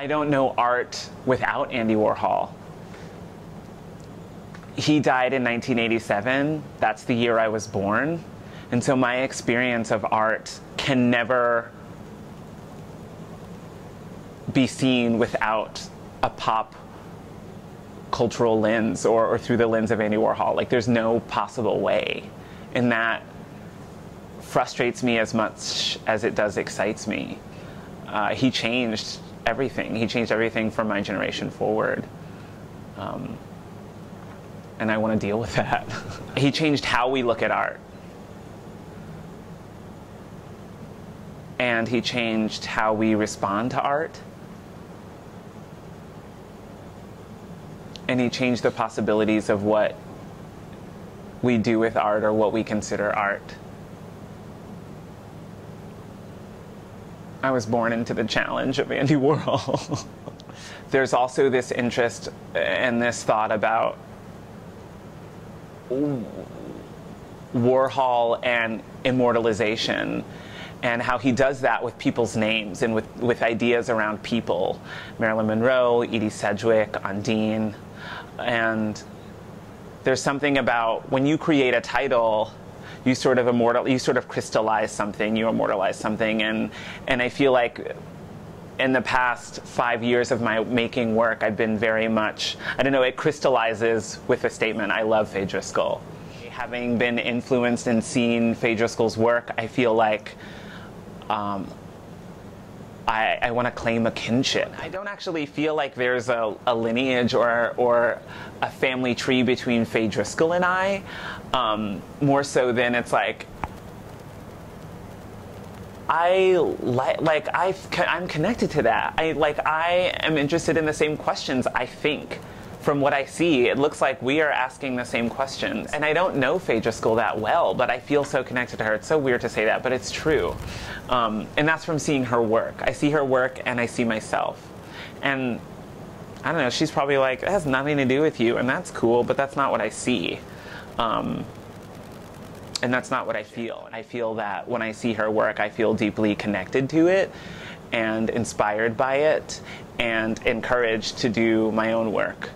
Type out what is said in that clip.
I don't know art without Andy Warhol. He died in 1987. That's the year I was born. And so my experience of art can never be seen without a pop cultural lens or through the lens of Andy Warhol. Like, there's no possible way. And that frustrates me as much as it does excites me. He changed everything. He changed everything from my generation forward. And I want to deal with that. He changed how we look at art. And he changed how we respond to art. And he changed the possibilities of what we do with art or what we consider art. I was born into the challenge of Andy Warhol. There's also this interest and this thought about Warhol and immortalization, and how he does that with people's names and with ideas around people. Marilyn Monroe, Edie Sedgwick, Ondine. And there's something about when you create a title, you sort of crystallize something, you immortalize something. And I feel like in the past 5 years of my making work, I've been very much, it crystallizes with a statement. I love Faye Driscoll. Having been influenced and seen Faye Driscoll's work, I feel like I want to claim a kinship. I don't actually feel like there's a lineage or a family tree between Faye Driscoll and I, more so than it's like, I'm connected to that. I am interested in the same questions, I think. From what I see, it looks like we are asking the same questions. And I don't know Faye Driscoll that well, but I feel so connected to her. It's so weird to say that, but it's true. And that's from seeing her work. I see her work and I see myself. And I don't know, she's probably like, it has nothing to do with you, and that's cool, but that's not what I see. And that's not what I feel. I feel that when I see her work, I feel deeply connected to it and inspired by it and encouraged to do my own work.